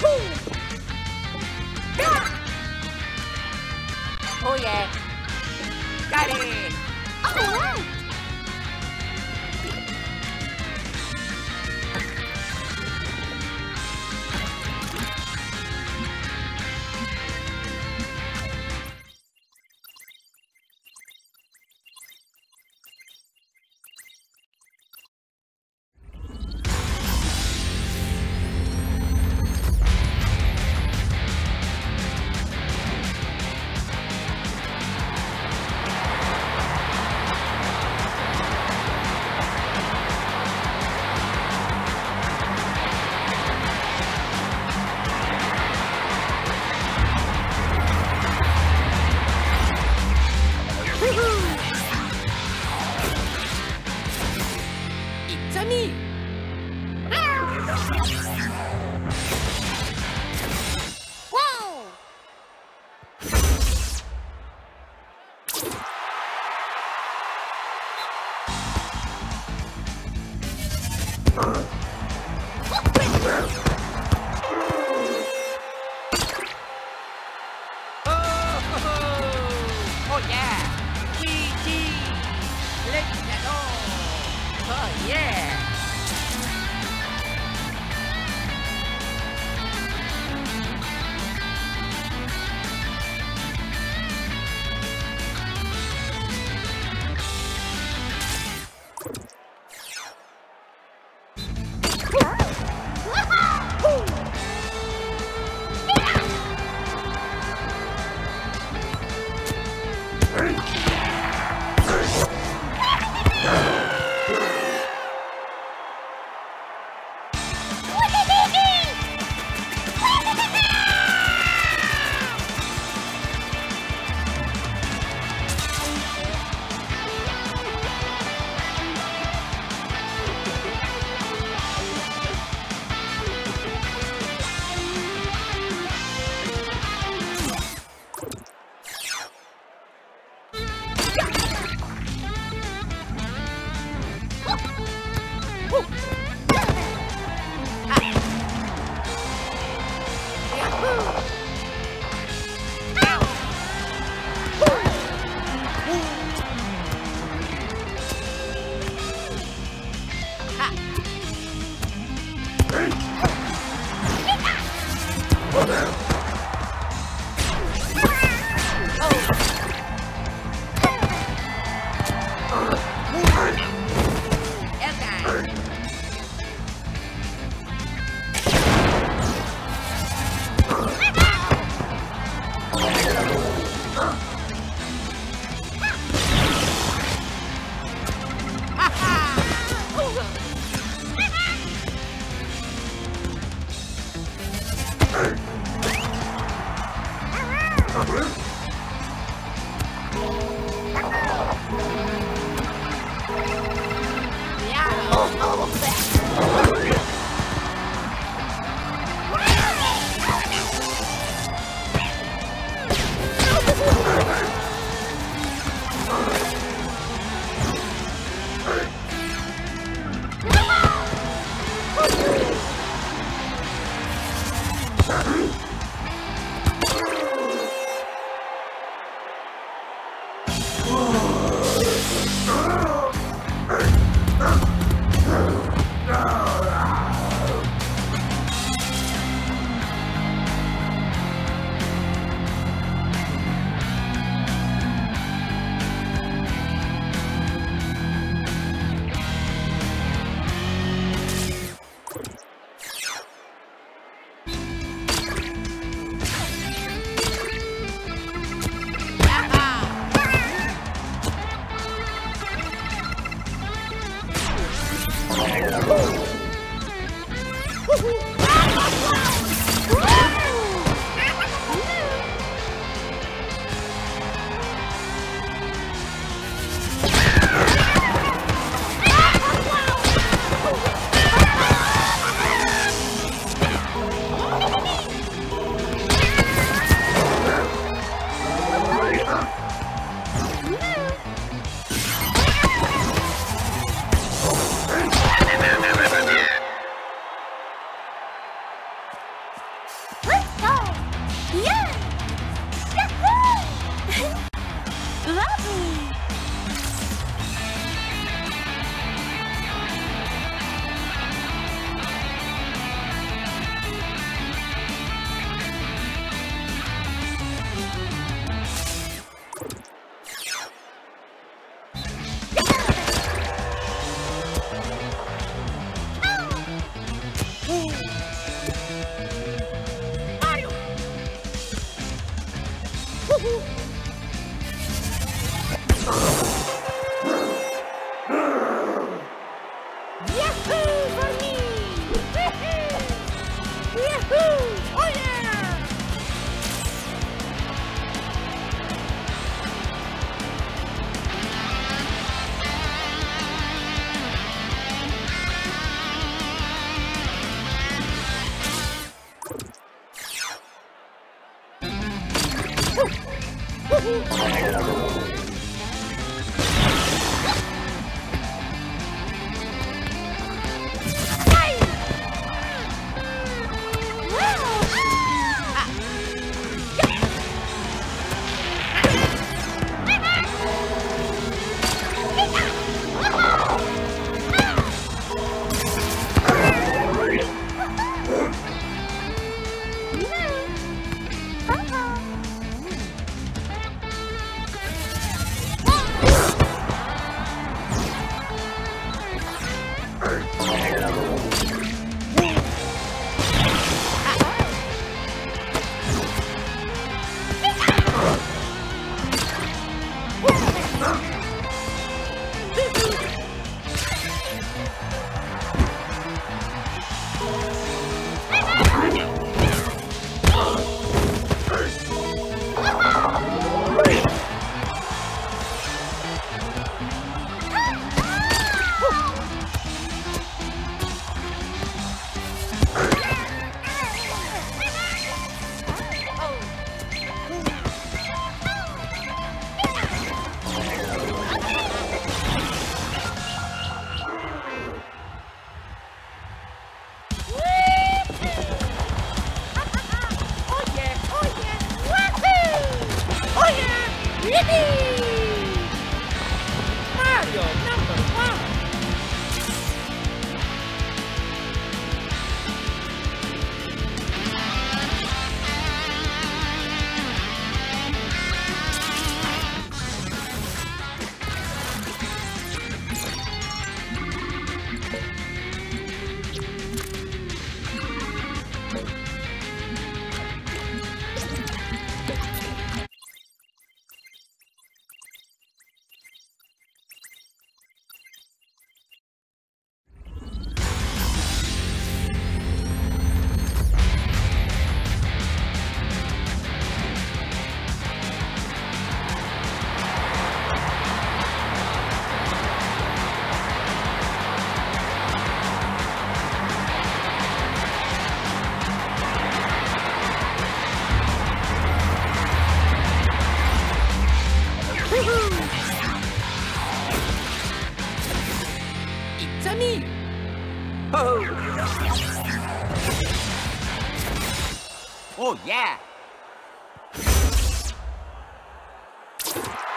Oh yeah! Got it! Oh. Let's go! Yeah! Yahoo! Lovely! Oh, yeah! Oh!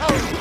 Yippee!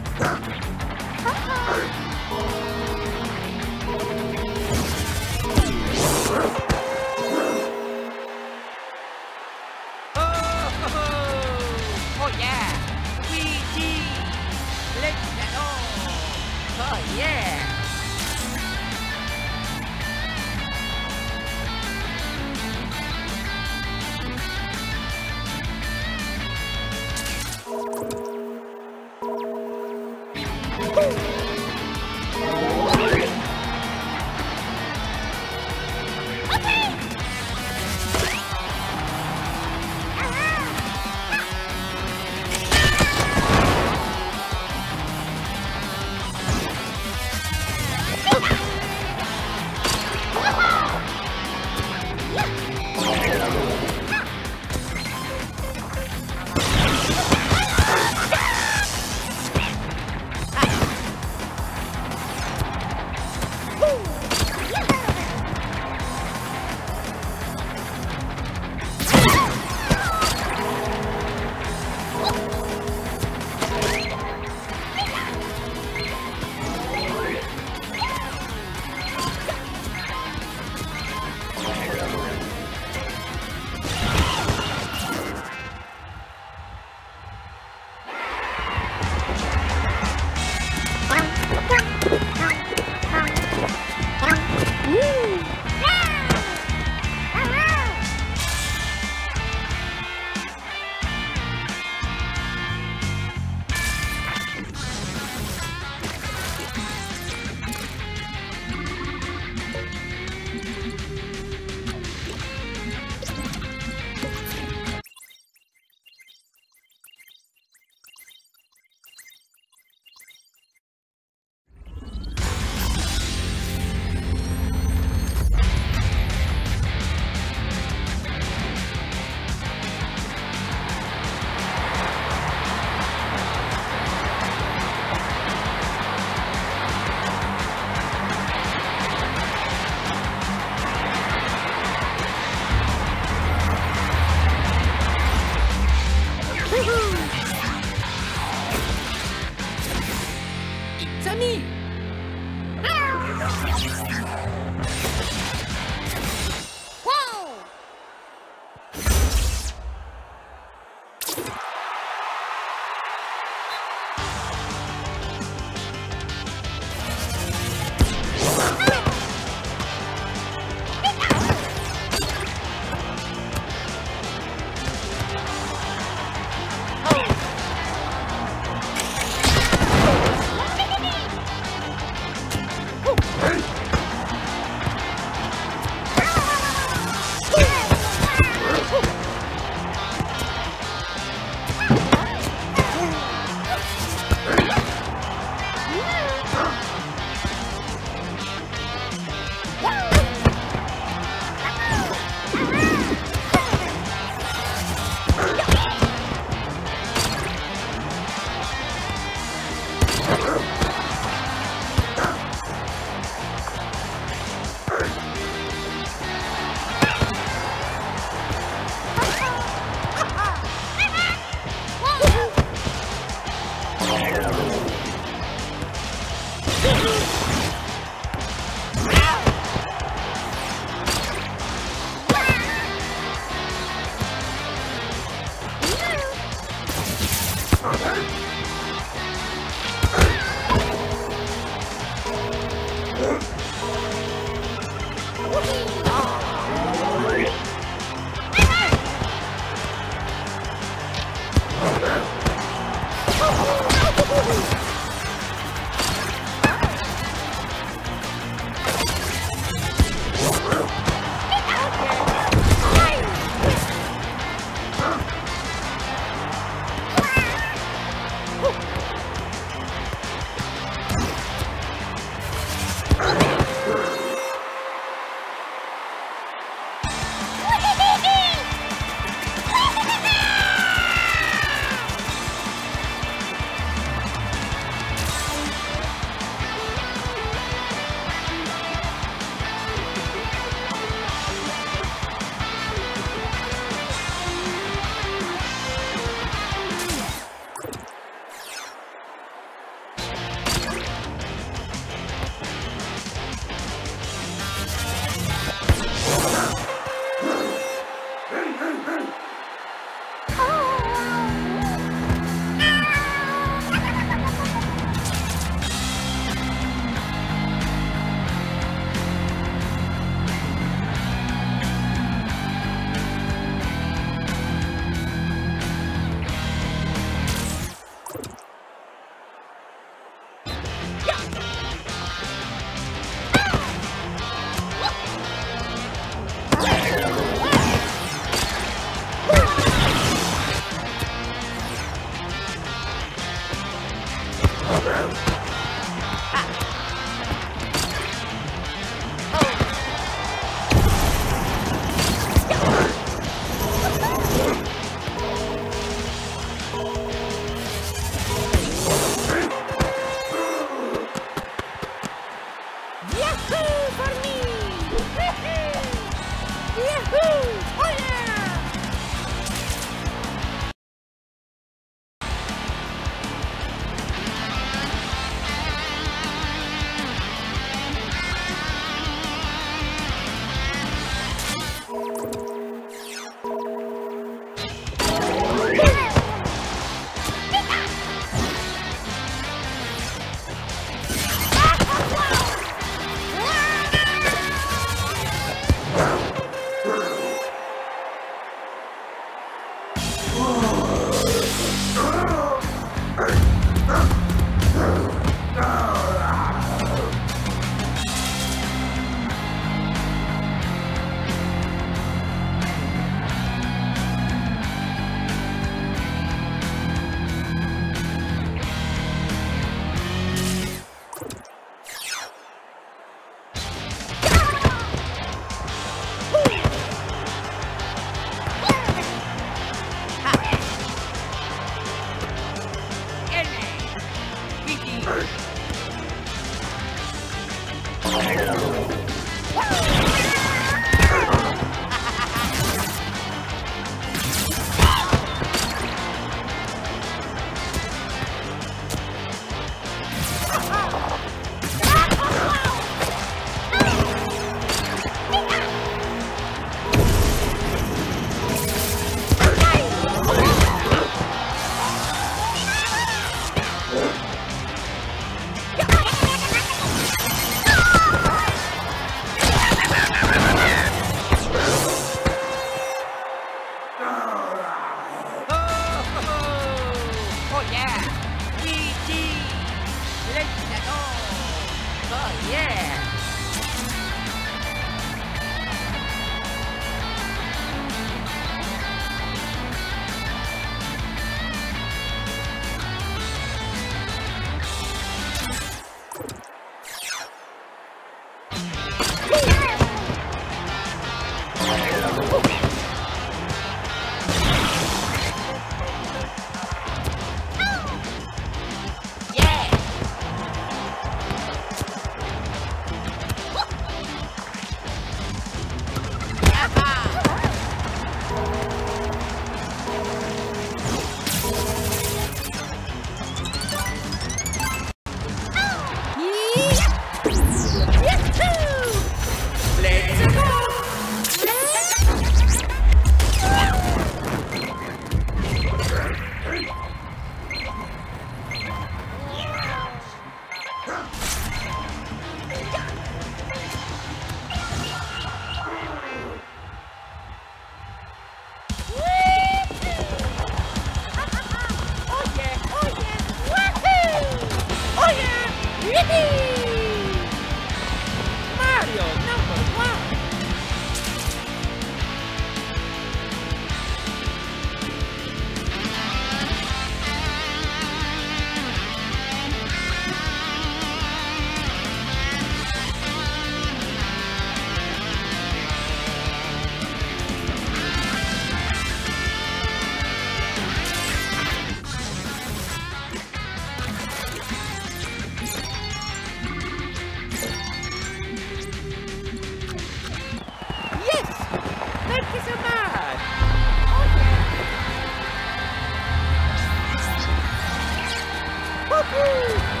Woo!